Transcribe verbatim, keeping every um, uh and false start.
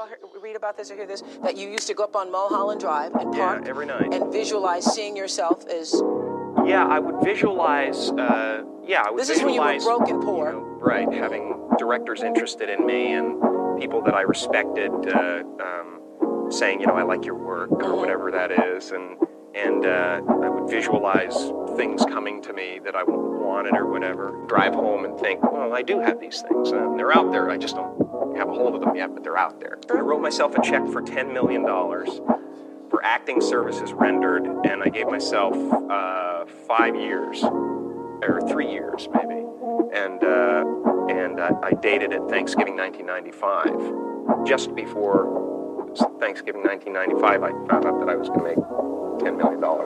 all hear, read about this or hear this? That you used to go up on Mulholland Drive and park. Yeah, every night. And visualize seeing yourself as... Yeah, I would visualize... Uh, yeah, I would this visualize... This is when you were broke and poor. You know, right, having directors interested in me and people that I respected uh, um, saying, you know, I like your work or whatever that is. And, and uh, I would visualize things coming to me that I wanted or whatever. Drive home and think, well, I do have these things. Uh, they're out there. I just don't have a hold of them yet, but they're out there. I wrote myself a check for ten million dollars for acting services rendered, and I gave myself uh, five years, or three years maybe. And uh, and I, I dated it Thanksgiving nineteen ninety-five. Just before Thanksgiving nineteen ninety-five, I found out that I was going to make ten million dollars.